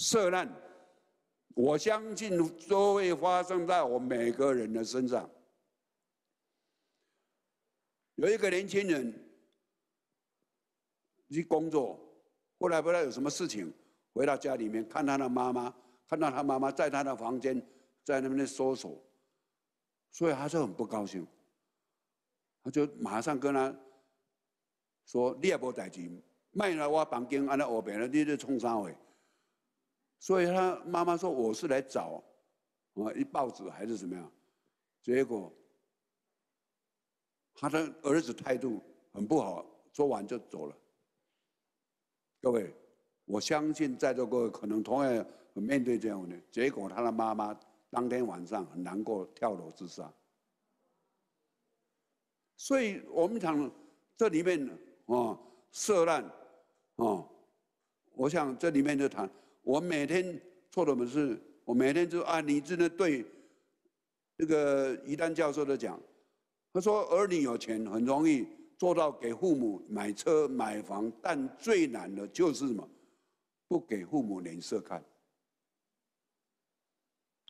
涉难，我相信都会发生在我们每个人的身上。有一个年轻人去工作，后来不知道有什么事情，回到家里面看他的妈妈，看到他妈妈在他的房间在那边搜索，所以他就很不高兴，他就马上跟他说：“你也无代志，卖来我房间安尼黑白了，你在冲啥话？” 所以他妈妈说：“我是来找啊，一报纸还是怎么样？”结果他的儿子态度很不好，说完就走了。各位，我相信在座各位可能同样面对这样的结果，他的妈妈当天晚上很难过，跳楼自杀。所以我们讲这里面啊，涉难啊，我想这里面就谈。 我每天做的事，我每天就啊，你真的对那个于丹教授的讲，他说儿女有钱很容易做到给父母买车买房，但最难的就是什么，不给父母脸色看，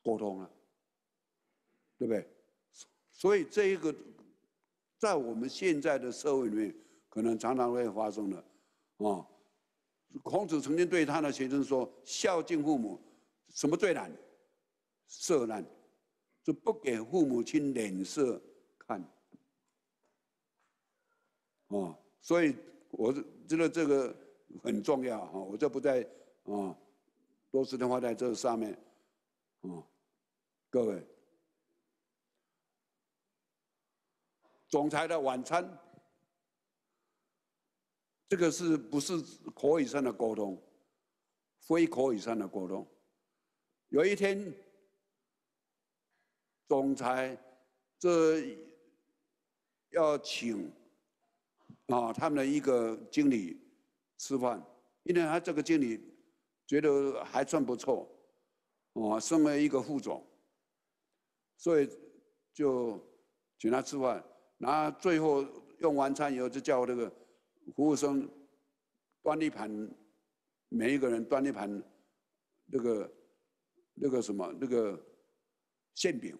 沟通了，对不对？所以这一个在我们现在的社会里面，可能常常会发生的，啊。 孔子曾经对他的学生说：“孝敬父母，什么最难？涉难，就不给父母亲脸色看。”哦，所以我觉得这个很重要哈，我就不再多时间花在这上面。哦，各位，总裁的晚餐。 这个是不是口语上的沟通？非口语上的沟通。有一天，总裁这要请他们的一个经理吃饭，因为他这个经理觉得还算不错，身为一个副总，所以就请他吃饭。然后最后用完餐以后，就叫这个。 服务生端一盘，每一个人端一盘那个什么那个馅饼，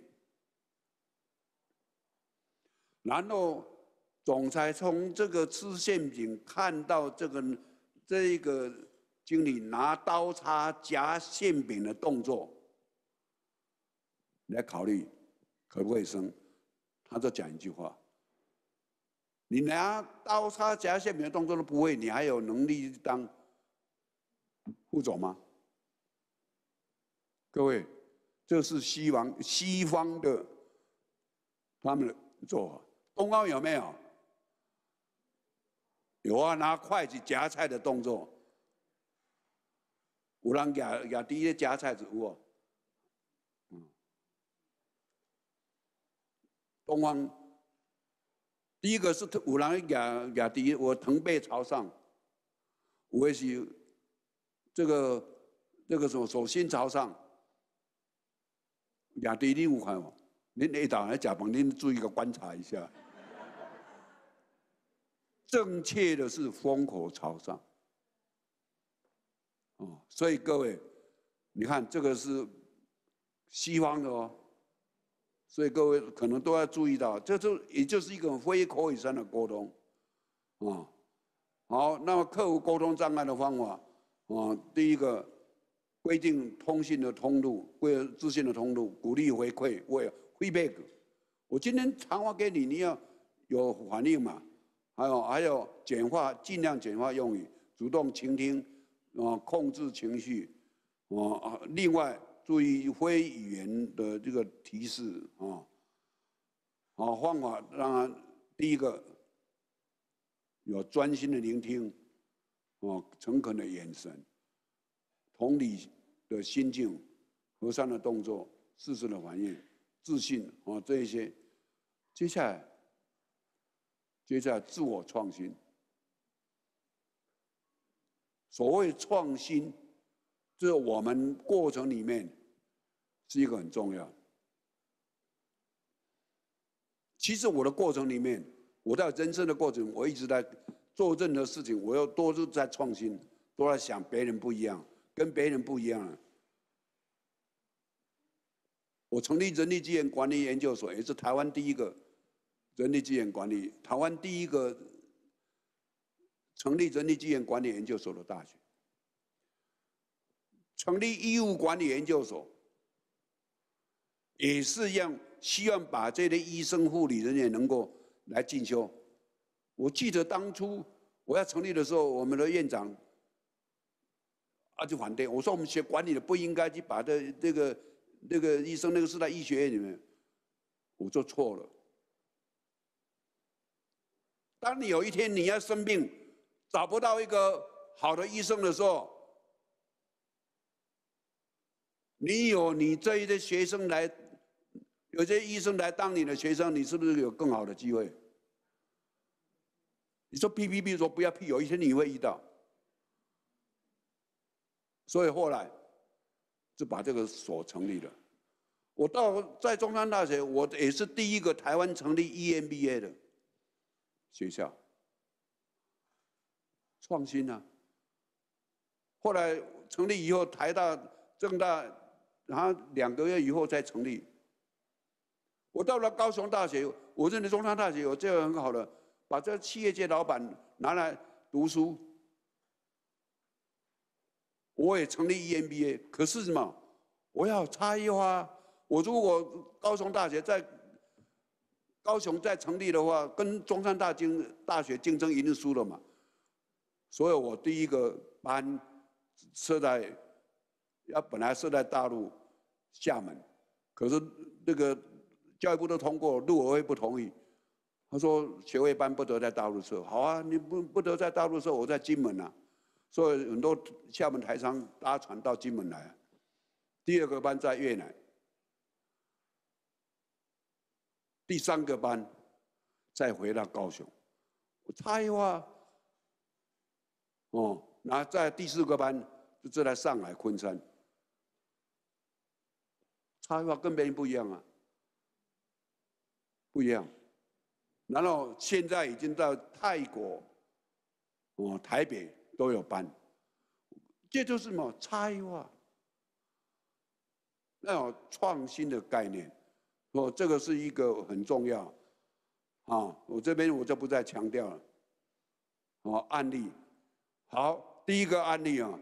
然后总裁从这个吃馅饼看到这个经理拿刀叉夹馅饼的动作，来考虑可不可以升，他就讲一句话。 你拿刀叉夹馅饼的动作都不会，你还有能力当副总吗？各位，这是西方的他们的做法。东方有没有？有啊，拿筷子夹菜的动作。有人夹第一夹菜子有哦。嗯，东方。 第一个是有人压低，我腾背朝上；有的是这个什么手心朝上，压低你有看哦。您下昼来食饭，您注意个观察一下。正确的是风口朝上。哦，所以各位，你看这个是西方的哦。 所以各位可能都要注意到，也就是一个非口语上的沟通，好，那么克服沟通障碍的方法，第一个规定通信的通路，资讯的通路，鼓励回馈，feedback。我今天传话给你，你要有反应嘛？还有简化，尽量简化用语，主动倾听，控制情绪，另外。 注意非语言的这个提示啊，好方法。当然，第一个要专心的聆听，诚恳的眼神，同理的心境，和善的动作，适时的反应，自信这一些。接下来自我创新。所谓创新，这我们过程里面是一个很重要。其实我的过程里面，我在人生的过程，我一直在做任何事情，我要多是在创新，多在想别人不一样，跟别人不一样啊。我成立人力资源管理研究所，也是台湾第一个人力资源管理，台湾第一个成立人力资源管理研究所的大学，成立医务管理研究所，也是希望把这些医生、护理人员能够来进修。我记得当初我要成立的时候，我们的院长就反对，我说我们学管理的不应该去把那个医生，那个是在医学院里面，我做错了。当你有一天你要生病，找不到一个好的医生的时候，你有你这一些学生来，有些医生来当你的学生，你是不是有更好的机会？你说屁，说不要屁，有一天你会遇到。所以后来就把这个所成立了。我在中山大学，我也是第一个台湾成立 EMBA 的学校。创新啊！后来成立以后，台大、政大，然后2个月以后再成立。我到了高雄大学，我认为中山大学有这个很好的，把这企业界老板拿来读书。我也成立 EMBA， 可是什么？我要差异化。我如果高雄大学在高雄再成立的话，跟中山大学竞争一定输了嘛。所以我第一个班本来设在大陆厦门，可是那个教育部都通过，陆委会不同意，他说学位班不得在大陆设。好啊，你不得在大陆设，我在金门啊。所以很多厦门台商搭船到金门来。第2个班在越南，第3个班再回到高雄。我差异化，然后在第4个班就在上海昆山。差异化跟别人不一样啊，不一样。然后现在已经到泰国，台北。都有班，这就是什么差异化，那种创新的概念，说这个是一个很重要，我这边我就不再强调了，案例，好，第一个案例啊，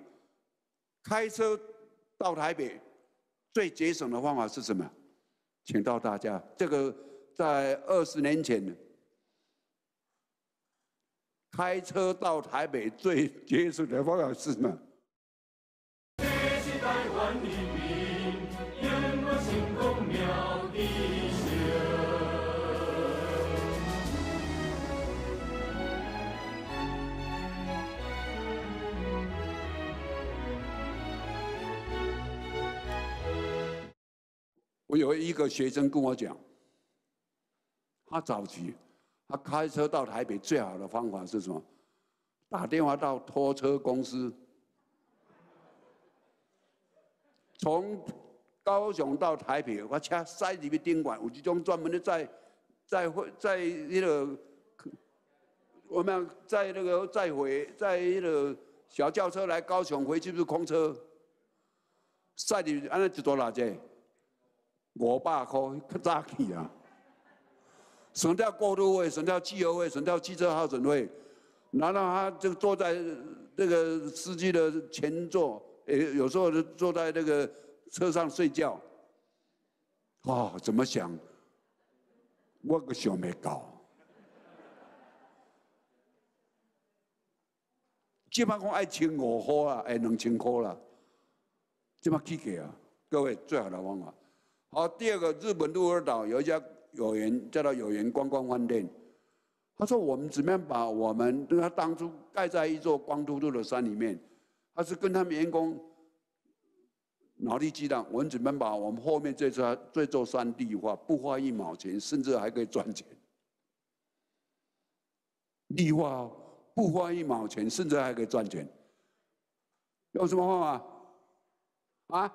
开车到台北最节省的方法是什么？请到大家，这个在20年前。开车到台北最节省的方法是什么？我有一个学生跟我讲，他着急。他开车到台北最好的方法是什么？打电话到拖车公司，从高雄到台北，我车塞入去宾馆，有一种专门的在那个我们在那个在回在那个小轿车来高雄回去不是空车，塞入安尼一多少钱？500块，较早去啊。省掉过路费，省掉汽油费，省掉汽车耗损费，然后他就坐在那个司机的前座，有时候就坐在那个车上睡觉。怎么想？我个想没搞。这摆讲要1500啦，2000块啦，这摆起价啊！各位最好的方法。好，第2个，日本鹿儿岛有一家有缘观光饭店，他说我们怎么样把我们他当初盖在一座光秃秃的山里面，他是跟他们员工脑力激荡，我们怎么样把我们后面这座山地化，不花一毛钱，甚至还可以赚钱。地化哦，不花一毛钱，甚至还可以赚钱。有什么办法？啊？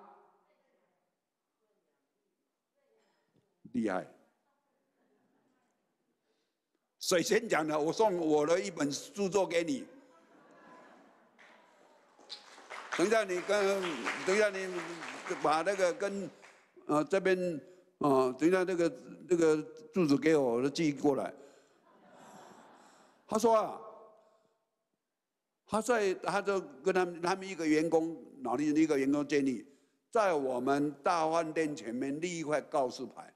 厉害！谁先讲的？我送我的一本著作给你。等一下你把那个跟这边等一下那个住址给我，寄过来。他说啊，他就跟他们一个员工脑力一个员工建议，在我们大饭店前面立一块告示牌。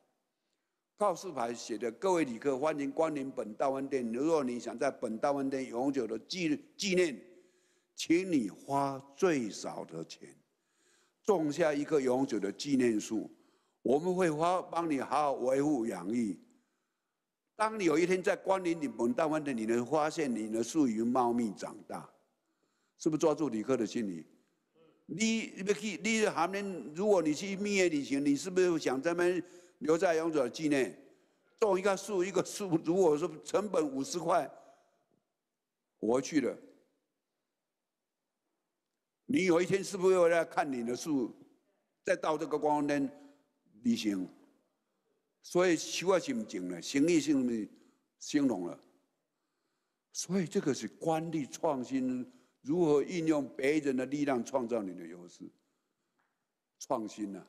告示牌写的“各位旅客，欢迎光临本大饭店。如果你想在本大饭店永久的纪念，请你花最少的钱，种下一棵永久的纪念树。我们会帮你好好维护养育。当你有一天在光临你本大饭店，你能发现你的树已经茂密长大，是不是抓住旅客的心理？你还能，如果你去蜜月旅行，你是不是想在那边？”留在永久的纪念，种一个树，如果说成本50块，我去了。你有一天是不是会来看你的树，再到这个光灯旅行？所以修啊心境了，行意性兴隆了。所以这个是管理创新，如何运用别人的力量创造你的优势，创新呢、啊？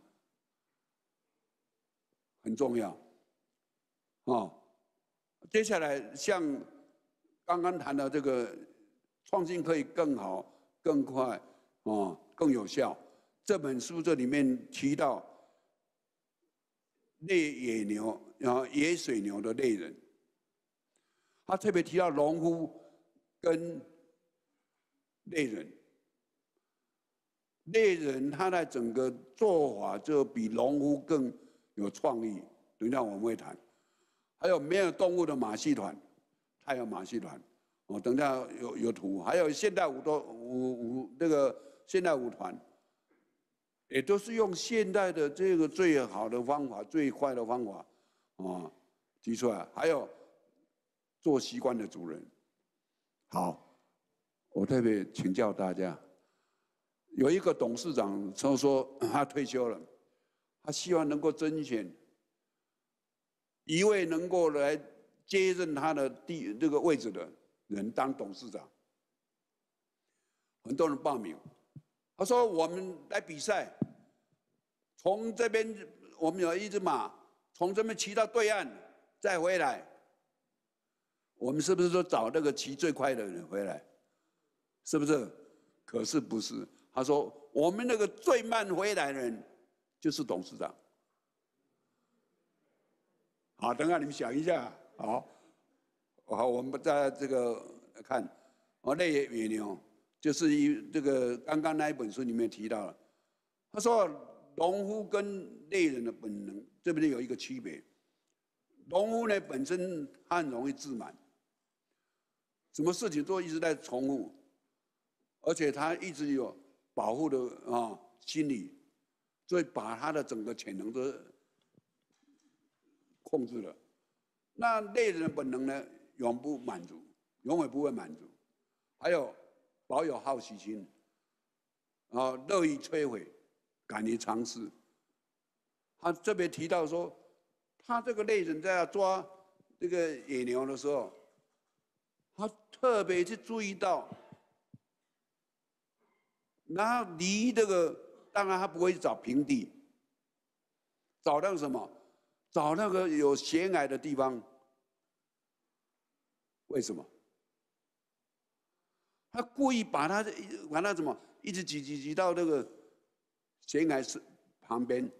很重要，接下来像刚刚谈的这个创新可以更好、更快、更有效。这本书这里面提到猎野牛，然后野水牛的猎人，他特别提到农夫跟猎人。猎人他的整个做法就比农夫更有创意，等一下我们会谈。还有没有动物的马戏团，它有马戏团，等一下有图。还有现代舞团，也都是用现代的这个最好的方法、最快的方法提出来。还有做习惯的主人。好，我特别请教大家，有一个董事长说他退休了。他希望能够甄选一位能够来接任他的这个位置的人当董事长。很多人报名，他说我们来比赛，从这边我们有一只马，从这边骑到对岸再回来。我们是不是说找那个骑最快的人回来？是不是？可是不是。他说我们那个最慢回来的人。就是董事长。好，等下你们想一下。好，我们在这个看，猎野牛就是这个刚刚那一本书里面提到了，他说农夫跟猎人的本能这边有一个区别。农夫呢本身他很容易自满，什么事情都一直在重复，而且他一直有保护的心理。所以把他的整个潜能都控制了。那猎人的本能呢，永不满足，永远不会满足，还有保有好奇心，乐于摧毁，敢于尝试。他特别提到说，他这个猎人在抓这个野牛的时候，他特别去注意到，然后离这个。当然，他不会找平地，找到什么？找那个有悬崖的地方。为什么？他故意把它怎么一直挤到那个悬崖旁边，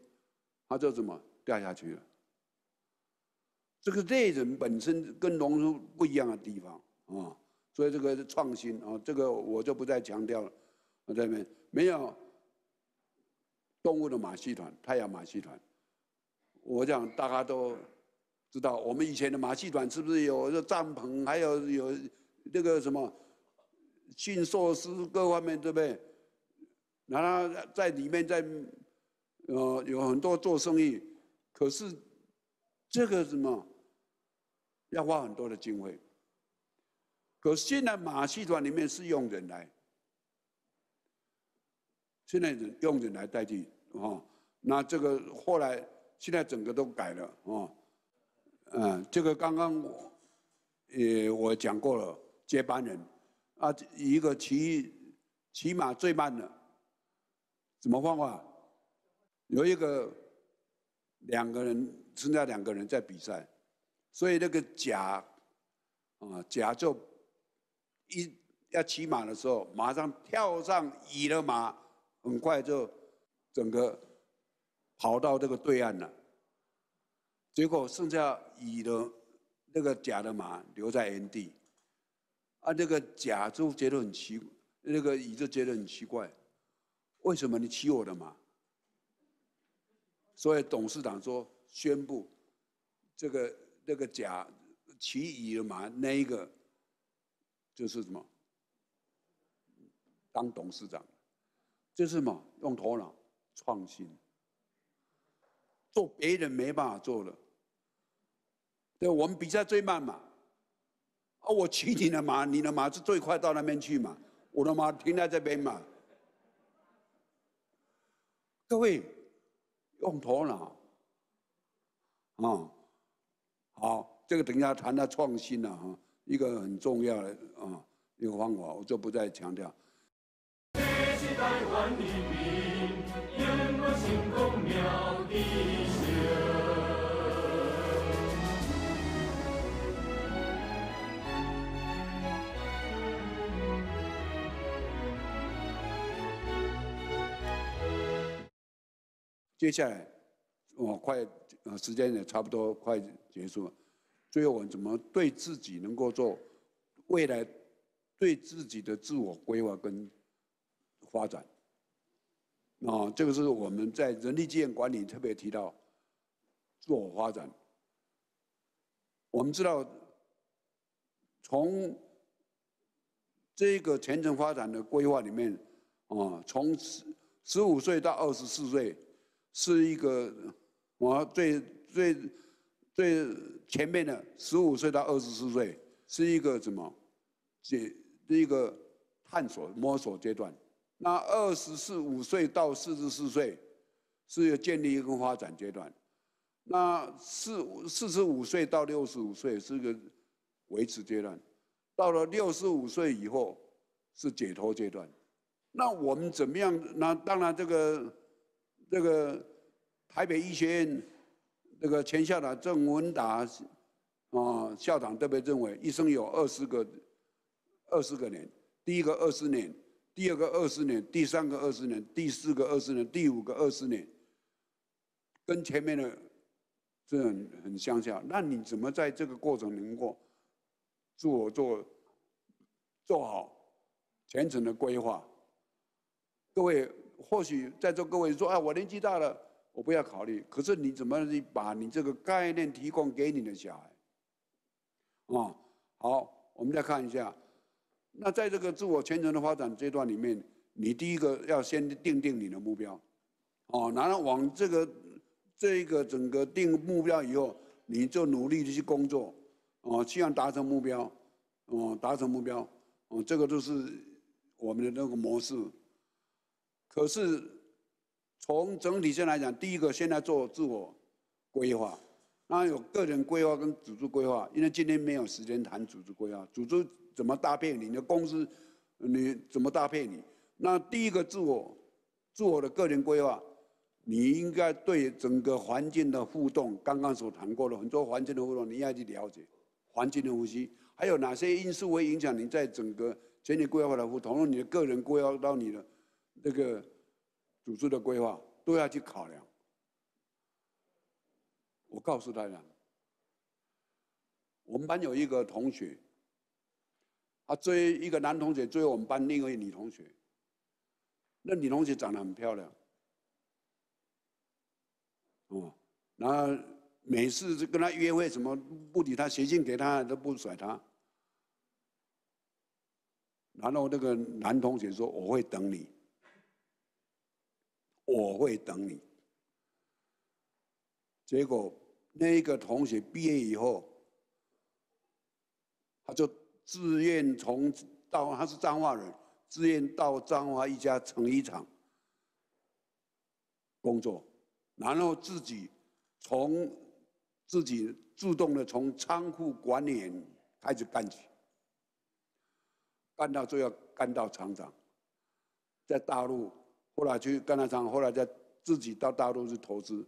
他就怎么掉下去了。这个猎人本身跟农夫不一样的地方所以这个创新这个我就不再强调了。我这边没有。动物的马戏团，太阳马戏团，我想大家都知道我们以前的马戏团是不是有帐篷，还有那个什么驯兽师各方面，对不对？然后在里面有很多做生意，可是这个什么要花很多的经费。可是现在马戏团里面是用人来，现在用人来代替哦。那这个后来现在整个都改了哦。这个刚刚我讲过了，接班人啊，一个骑马最慢的，怎么方法？有一个剩下两个人在比赛，所以那个甲就要骑马的时候，马上跳上倚了马，很快就整个跑到这个对岸了。结果剩下乙的那个甲的马留在原地，那个甲就觉得很奇怪，那个乙就觉得很奇怪，为什么你骑我的马？所以董事长说宣布，那个甲骑乙的马那一个就是什么？当董事长，这是什么？用头脑创新，做别人没办法做的。对，我们比赛最慢嘛，我骑你的马，你的马是最快到那边去嘛，我的马停在这边嘛。各位，用头脑，好，这个等一下谈到创新了哈，一个很重要的一个方法，我就不再强调。这是台湾的民，仰望星空渺的星。接下来，时间也差不多快结束了。最后，我们怎么对自己能够做未来对自己的自我规划跟发展？这个是我们在人力资源管理特别提到自我发展。我们知道，从这个全程发展的规划里面，从15岁到24岁。是一个最前面的15岁到24岁，是一个一个探索摸索阶段。那24、5岁到44岁是建立一个发展阶段。那45岁到65岁是一个维持阶段。到了65岁以后是解脱阶段。那我们怎么样？那当然这个台北医学院那个前校长郑文达校长特别认为，一生有20个年，第一个20年，第二个20年，第三个20年，第四个20年，第五个20年，跟前面的这很相像。那你怎么在这个过程能够自我做好全程的规划？各位。或许在座各位说我年纪大了，我不要考虑。可是你怎么把你这个概念提供给你的小孩？好，我们再看一下。那在这个自我全程的发展阶段里面，你第一个要先定你的目标，然后往这个整个定目标以后，你就努力的去工作，希望达成目标，这个就是我们的那个模式。可是，从整体上来讲，第一个现在做自我规划，那有个人规划跟组织规划，因为今天没有时间谈组织规划，组织怎么搭配你的公司，你怎么搭配你？那第一个自我的个人规划，你应该对整个环境的互动，刚刚所谈过的很多环境的互动，你要去了解环境的呼吸，还有哪些因素会影响你在整个全体规划的互动，从你的个人规划到你的。这个组织的规划都要去考量。我告诉大家，我们班有一个同学，他追一个男同学，追我们班另一位女同学。那女同学长得很漂亮，然后每次跟他约会，什么不理他，写信给他都不甩他。然后那个男同学说：“我会等你，我会等你。”结果那个同学毕业以后，他就自愿他是彰化人，自愿到彰化一家成衣厂工作，然后自己自动的从仓库管理员开始干起，干到最后干到厂长，在大陆，后来去干到厂，后来在自己到大陆去投资，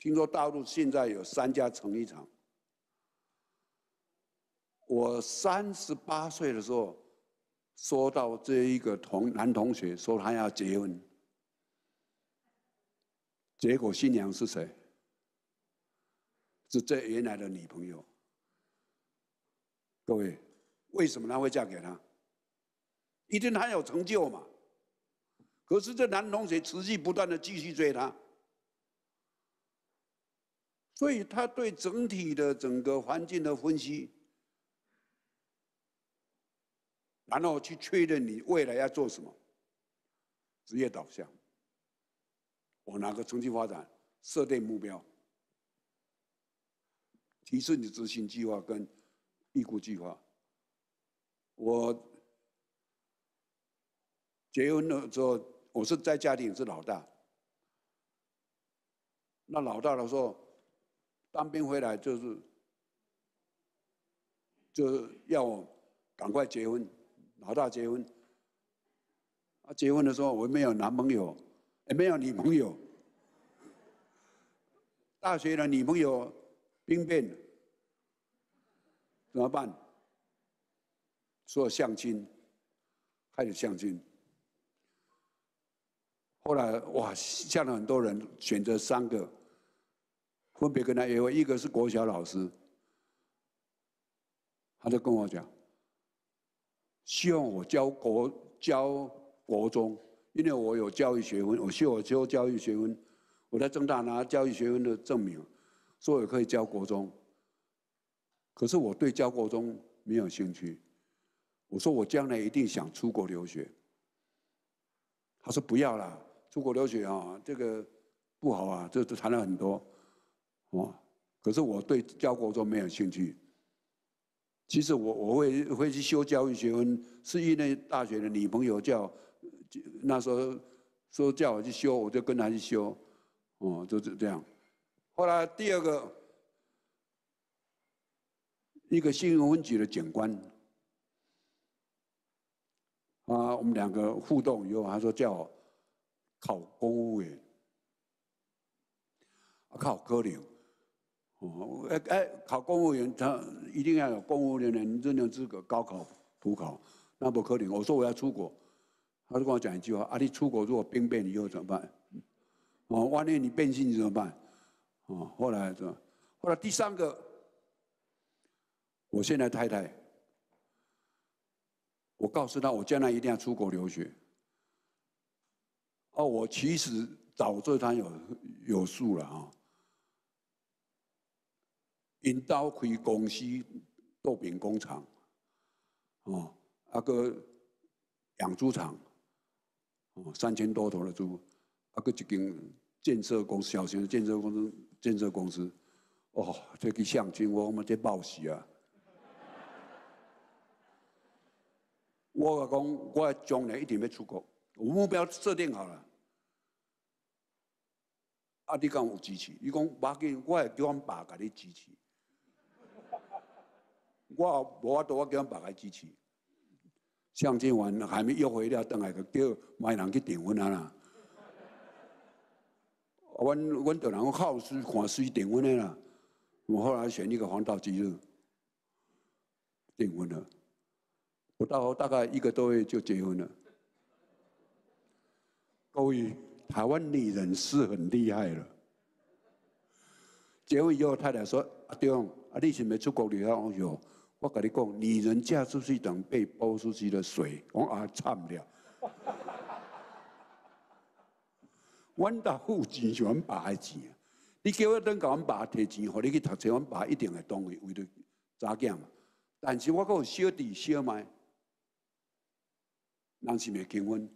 听说大陆现在有3家成衣厂。我38岁的时候，收到这一个男同学说他要结婚，结果新娘是谁？是这原来的女朋友。各位，为什么她会嫁给他？一定她有成就嘛。可是这男同学持续不断的继续追她，所以他对整体的整个环境的分析，然后去确认你未来要做什么，职业导向，往哪个成绩发展，设定目标。提升你执行计划跟预估计划。我结婚了之后，我是在家庭是老大。那老大的时候，当兵回来就是要我赶快结婚，老大结婚。啊，结婚的时候我没有男朋友，也没有女朋友。大学的女朋友。兵变了，怎么办？说相亲，开始相亲。后来哇，像了很多人，选择3个，分别跟他约会。一个是国小老师，他就跟我讲，希望我教国中，因为我有教育学分，我修教育学分，我在政大拿教育学分的证明。说也可以教国中，可是我对教国中没有兴趣。我说我将来一定想出国留学。他说不要啦，出国留学啊，这个不好啊，这谈了很多，哦。可是我对教国中没有兴趣。其实我会去修教育学分，是因为大学的女朋友那时候说叫我去修，我就跟她去修，哦，就是这样。后来第二个，一个新闻分局的警官，啊，我们2个互动以后，他说叫我考公务员，考科零，哦，考公务员他一定要有公务员的认证资格，高考、普考，那不科零。我说我要出国，他就跟我讲一句话：啊，你出国如果兵变以后怎么办？哦，万一你变性怎么办？哦，后来第3个，我现在太太，我告诉她，我将来一定要出国留学。哦，我其实早对她有数了啊。因兜开公司豆饼工厂，哦，啊个养猪场，哦，3000多头的猪，啊个一间。建设公司，小型的建设公司，哦，这个相亲我们这报喜啊！我讲，我将来一定要出国，我目标设定好了。啊，你讲有支持？你讲马紧，我会叫阮爸甲你支持。我无法度，我叫阮爸甲支持。相亲完还没约会了，等下个叫买人去订婚啊啦！阮就人好事看水订婚的啦，我后来选一个黄道吉日订婚了，不到大概1个多月就结婚了。各位，台湾女人是很厉害了。结婚以后，太太说：“阿中，啊，你是没出国留学？有，我跟你讲，女人嫁出去等被泼出去的水，我啊惨了。”阮兜有钱是阮爸的钱，你叫我等甲阮爸摕钱，互你去读册，阮爸一定会同意为着查囝嘛。但是我阁有小弟小妹，人是袂结婚，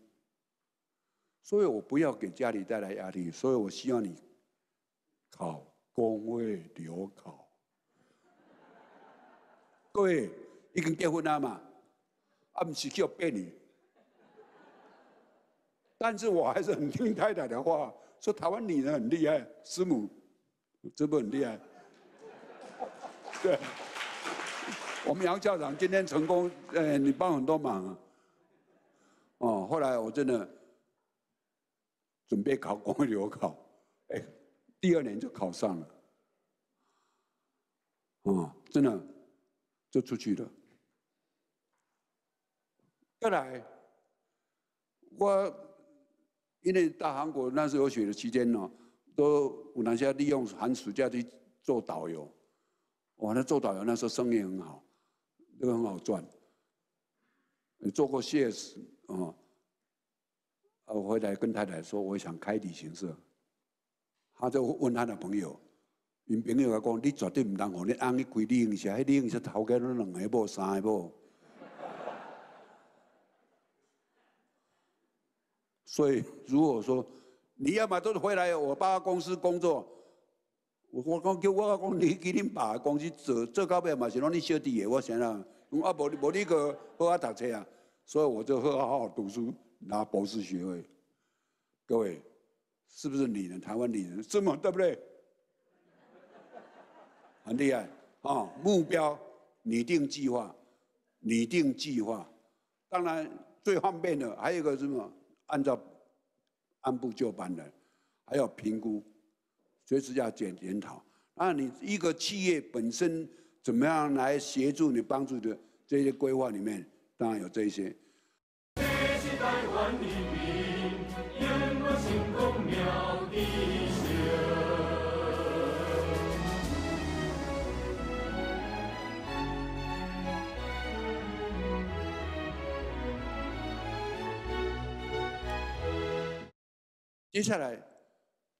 所以我不要给家里带来压力，所以我希望你考公卫留考。各位已经结婚了嘛？啊，不是叫骗你。 但是我还是很听太太的话，说台湾女人很厉害，师母，真的很厉害。对，我们杨校长今天成功，你帮很多忙啊。哦，后来我真的准备考公留考，第二年就考上了。哦，真的就出去了。再来，我。 因为大韩国那时候学的期间呢，都有那些利用寒暑假去做导游，哇，那做导游那时候生意很好，那个很好赚。做过 CS 啊，我回来跟太太说，我想开旅行社，他就问他的朋友，因朋友讲，你绝对唔当让你翁去开旅行社，迄旅行社头家都两个无三个无。 所以，如果说你要么都回来我爸公司工作，我讲叫我讲你给恁爸公司做到尾嘛是拢你小弟的，我想啦，啊无你个好好读册啊，所以我就好好读书，拿博士学位。各位，是不是女人？台湾女人这么对不对？很厉害啊！目标拟定计划，拟定计划，当然最方便的还有一个什么？ 按部就班的，还要评估，随时要检讨。那你一个企业本身怎么样来协助你、帮助的这些规划里面，当然有这些。接下来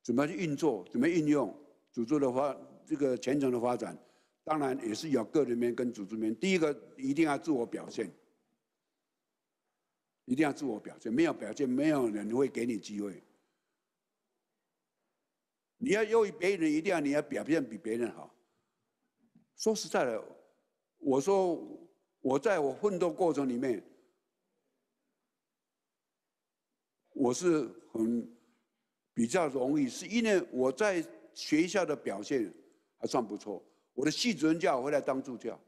怎么去运作？怎么运用组织的这个全程的发展？当然也是有个人面跟组织面。第一个一定要自我表现，一定要自我表现。没有表现，没有人会给你机会。你要优于别人，一定要你要表现比别人好。说实在的，我说我在我奋斗过程里面，我是很。 比较容易，是因为我在学校的表现还算不错。我的系主任叫我回来当助教，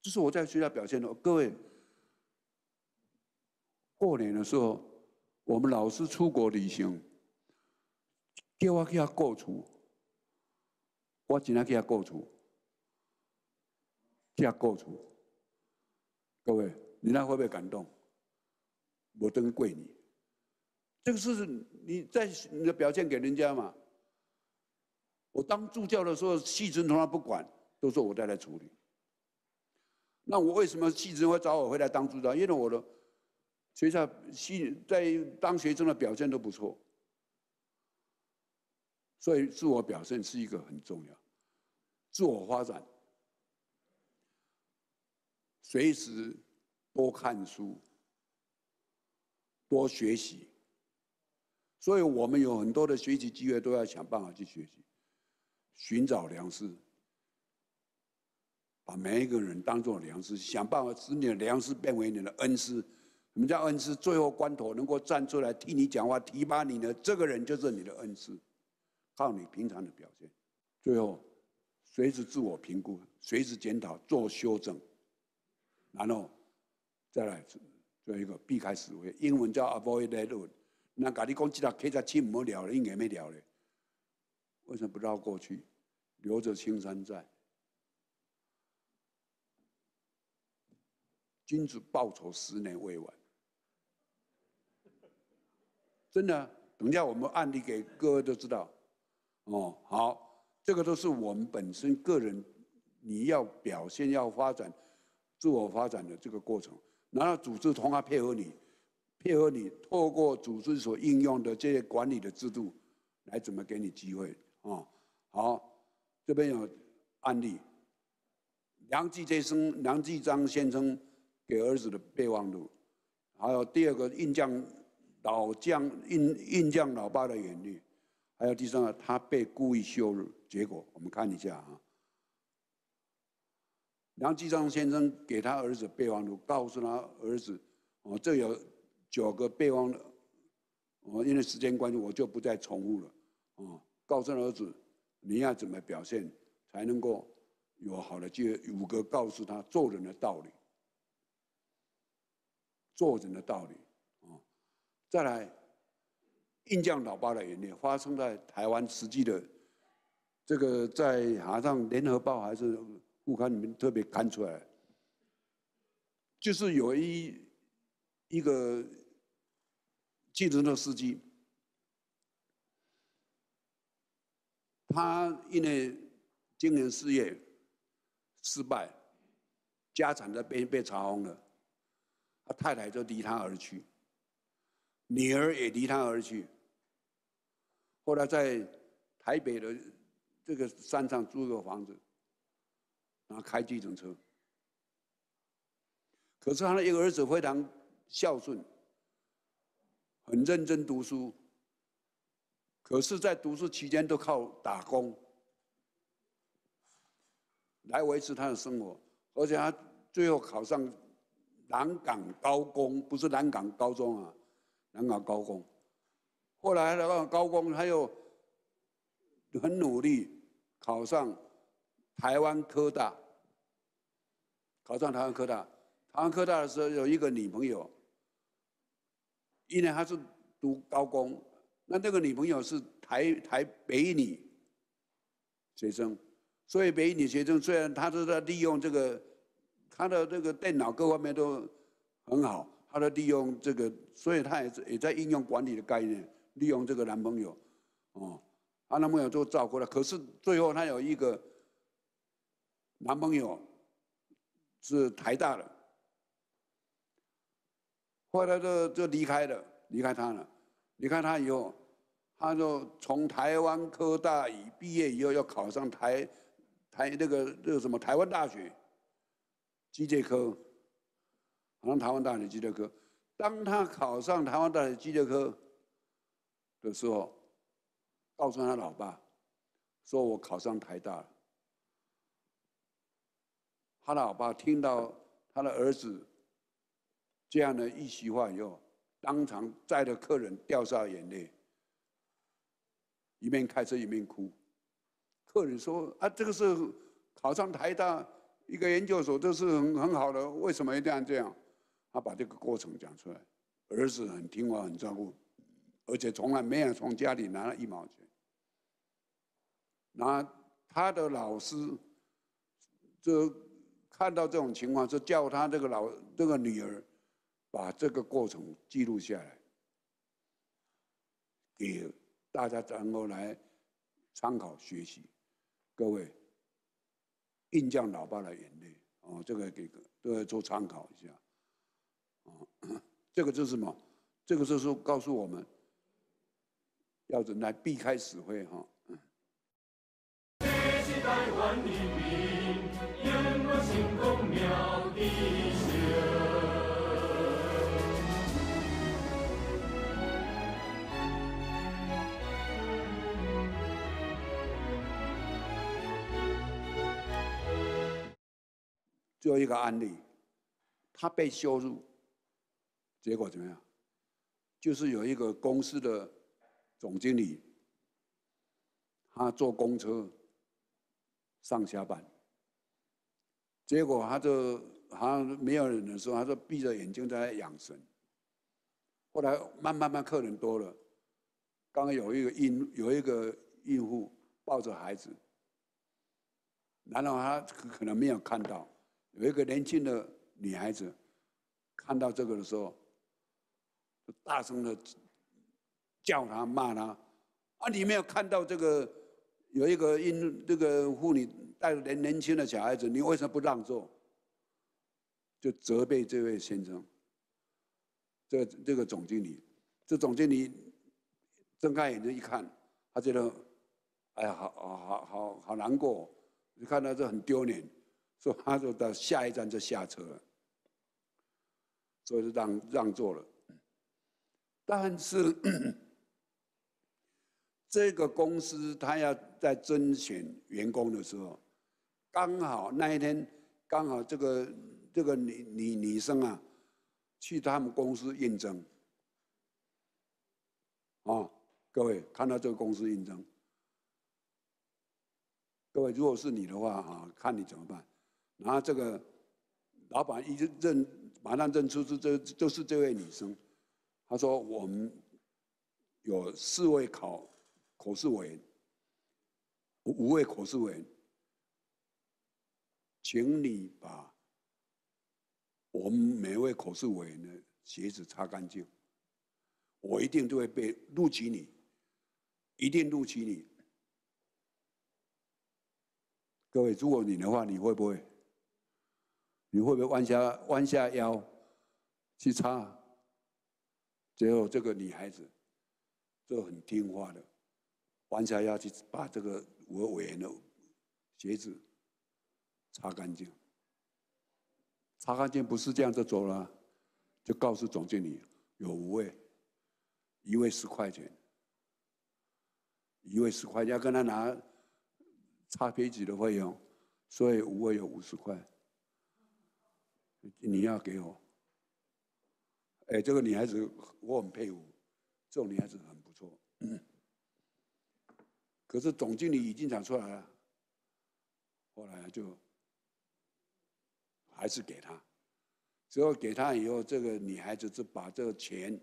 这是我在学校表现的。各位，过年的时候，我们老师出国旅行，叫我去他顾厝，我真的去他顾厝，去他顾厝。各位，你那会不会感动？我真跪你。 这个是你在你的表现给人家嘛？我当助教的时候，系主任从来不管，都是我在来处理。那我为什么系主任会找我回来当助教？因为我的学校在当学生的表现都不错，所以自我表现是一个很重要，自我发展，随时多看书，多学习。 所以我们有很多的学习机会，都要想办法去学习，寻找良师，把每一个人当作良师，想办法使你的良师变为你的恩师。什么叫恩师？最后关头能够站出来替你讲话、提拔你的这个人，就是你的恩师。靠你平常的表现，最后随时自我评估，随时检讨，做修正，然后再来做一个避开是非，英文叫 avoid error。 那跟你讲，这条 K 在去没聊了，应该没聊了。为什么不绕过去？留着青山在。君子报仇，十年未晚。真的、啊，等一下我们案例给各位都知道。哦，好，这个都是我们本身个人，你要表现、要发展、自我发展的这个过程，然后组织同行配合你。 配合你，透过组织所应用的这些管理的制度，来怎么给你机会啊？好，这边有案例，梁继章先生给儿子的备忘录，还有第二个印将老爸的远虑，还有第三个他被故意羞辱，结果我们看一下啊。 梁继章先生给他儿子备忘录，告诉他儿子：“哦，这有9个备忘录，哦，因为时间关系，我就不再重复了。哦，告诉儿子，你要怎么表现才能够有好的机会？5个告诉他做人的道理，做人的道理。哦，再来，印将老爸的演练发生在台湾实际的，这个在好像联合报还是。” 副刊里面特别看出来，就是有一个计程车司机，他因为经营事业失败，家产都被查封了，他太太就离他而去，女儿也离他而去。后来在台北的这个山上租个房子。 然后开计程车，可是他的一个儿子非常孝顺，很认真读书。可是，在读书期间都靠打工来维持他的生活，而且他最后考上南港高工，不是南港高中啊，南港高工。后来南港高工他又很努力考上。 台湾科大，考上台湾科大。台湾科大的时候有一个女朋友，因为她是读高工，那个女朋友是台北女学生，所以北女学生虽然她是在利用这个，她的这个电脑各方面都很好，她在利用这个，所以她也在应用管理的概念，利用这个男朋友，哦，她男朋友都照顾了，可是最后她有一个。 男朋友是台大的，后来就离开他以后，他就从台湾科大毕业以后，要考上台湾大学机械科，考上台湾大学机械科。当他考上台湾大学机械科的时候，告诉他老爸，说我考上台大了。 他老爸听到他的儿子这样的一席话以后，当场载着客人掉下眼泪，一面开车一面哭。客人说：“啊，这个是考上台大一个研究所，这是很好的，为什么一定要这样？”他把这个过程讲出来，儿子很听话，很照顾，而且从来没有从家里拿了1毛钱。那他的老师就。 看到这种情况，就叫他这个女儿把这个过程记录下来，给大家能够来参考学习。各位，印将老爸的眼泪哦，这个给各位做参考一下。哦，这个就是什么？这个就是告诉我们，要怎么来避开是非哈。人我行宫庙的修。最后一个案例，他被羞辱，结果怎么样？就是有一个公司的总经理，他坐公车上下班。 结果他就好像没有人的时候，他就闭着眼睛在那养神。后来慢慢客人多了，刚刚有一个孕妇抱着孩子，然后他可能没有看到，有一个年轻的女孩子看到这个的时候，就大声的叫他骂他：“啊，你没有看到这个有一个妇女？” 带着年轻的小孩子，你为什么不让座？就责备这位先生，这个总经理，这总经理睁开眼睛一看，他觉得，哎呀，好难过，你看到这很丢脸，所以他就到下一站就下车了，所以就让座了。但是这个公司他要在甄选员工的时候，刚好那一天刚好这个女生啊，去他们公司应征。 哦，各位看到这个公司应征，各位如果是你的话啊，看你怎么办。然后这个老板一认，马上认出就是这位女生。他说我们有4位口试委员，5位口试委员，请你把我们每位口试委员的鞋子擦干净。 我一定就会被录取你，一定录取你。各位，如果你的话，你会不会弯下腰去擦？最后这个女孩子就很听话的，弯下腰去把这个5位委员的鞋子擦干净。擦干净不是这样就走了，就告诉总经理有5位。 1位10块钱，1位10块钱，要跟他拿擦杯子的费用，所以5位有50块，你要给我。哎，这个女孩子我很佩服，这种女孩子很不错。可是总经理已经讲出来了，后来就还是给他，最后给他以后，这个女孩子就把这个钱。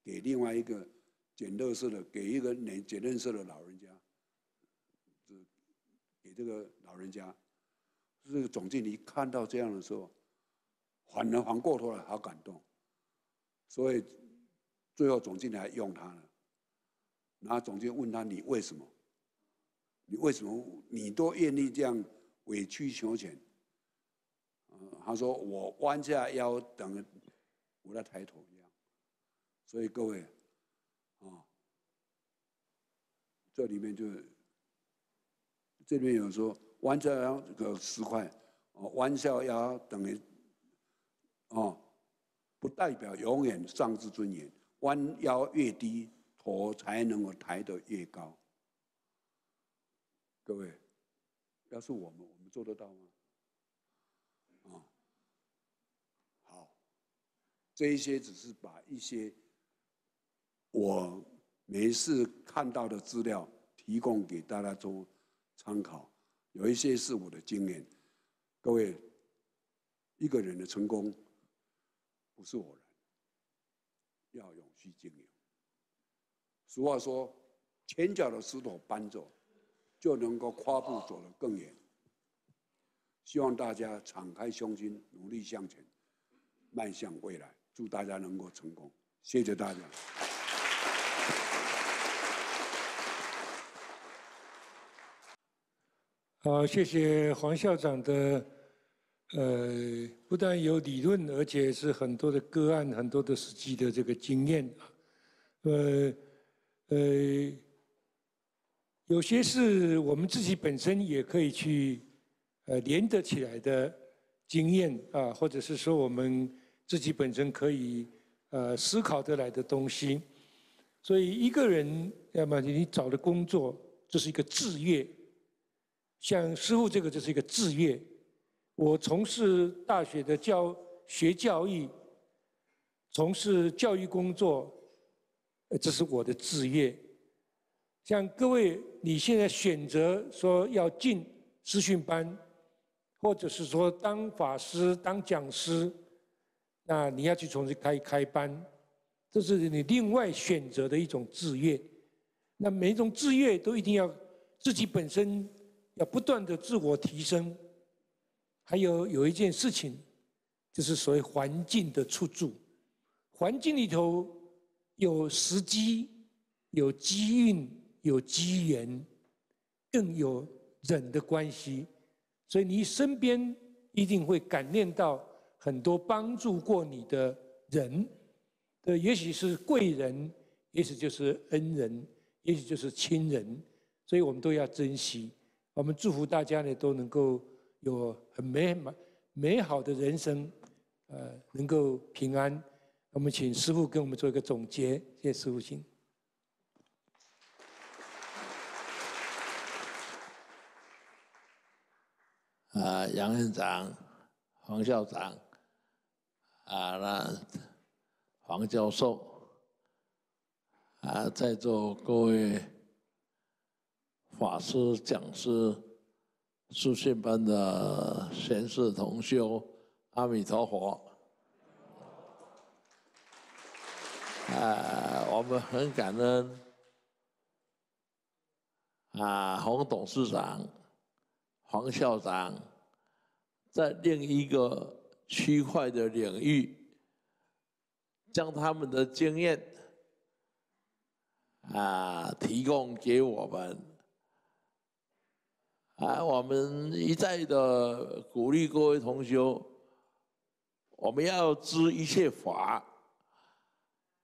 给另外一个捡垃圾的，给一个捡垃圾的老人家，给这个老人家，这个总经理看到这样的时候，反过头来好感动，所以最后总经理还用他了。然后总经理问他：“你为什么？你为什么你都愿意这样委曲求全？”他说：“我弯下腰等我来抬头。” 所以各位，啊，这里面有说弯下腰有10块，哦，弯下腰等于，哦，不代表永远丧失尊严。弯腰越低，头才能够抬得越高。各位，要是我们做得到吗？啊、哦，好，这一些只是把一些。 我每次看到的资料提供给大家做参考，有一些是我的经验。各位，一个人的成功不是偶然，要永续经营。俗话说，前脚的石头搬走，就能够跨步走得更远。希望大家敞开胸襟，努力向前，迈向未来。祝大家能够成功，谢谢大家。 好，谢谢黄校长的，不但有理论，而且是很多的个案、很多的实际的这个经验，有些是我们自己本身也可以去连得起来的经验啊，或者是说我们自己本身可以思考得来的东西，所以一个人要么你找的工作，这是一个志愿。 像师父这个就是一个志愿，我从事大学的教育，从事教育工作，这是我的志愿。像各位，你现在选择说要进师训班，或者是说当法师、当讲师，那你要去从事开班，这是你另外选择的一种志愿。那每一种志愿都一定要自己本身。 要不断的自我提升，还有一件事情，就是所谓环境的促助。环境里头有时机、有机运、有机缘，更有人的关系，所以你身边一定会感念到很多帮助过你的人，也许是贵人，也许就是恩人，也许就是亲人，所以我们都要珍惜。我们祝福大家呢，都能够有很美好的人生，能够平安。我们请师父跟我们做一个总结，谢谢师父，请。 杨院长、黄校长，那黄教授，在座各位法师、讲师、书信班的贤士同修，阿弥陀佛！我们很感恩洪董事长、黄校长。 在另一个区块的领域，将他们的经验提供给我们，我们一再的鼓励各位同修，我们要知一切法，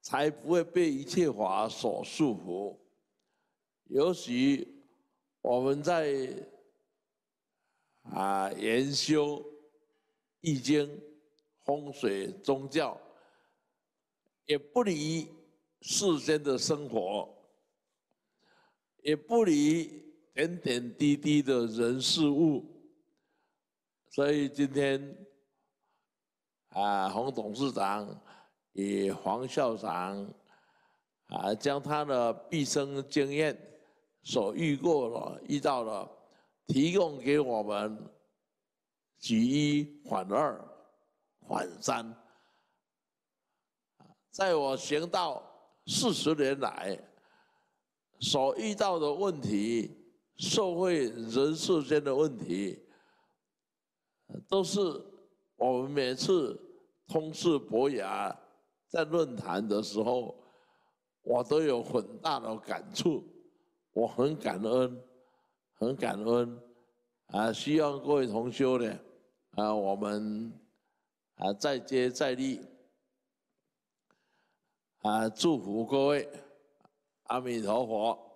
才不会被一切法所束缚。尤其我们在。 研修《易经》、风水、宗教，也不离世间的生活，也不离点点滴滴的人事物。所以今天，洪董事长与黄校长，将他的毕生经验所遇到了。 提供给我们举一反二、反三。在我行道40年来，所遇到的问题、社会人世间的问题，都是我们每次通识博雅在论坛的时候，我都有很大的感触，我很感恩。 很感恩，希望各位同修呢，我们再接再厉，祝福各位，阿弥陀佛。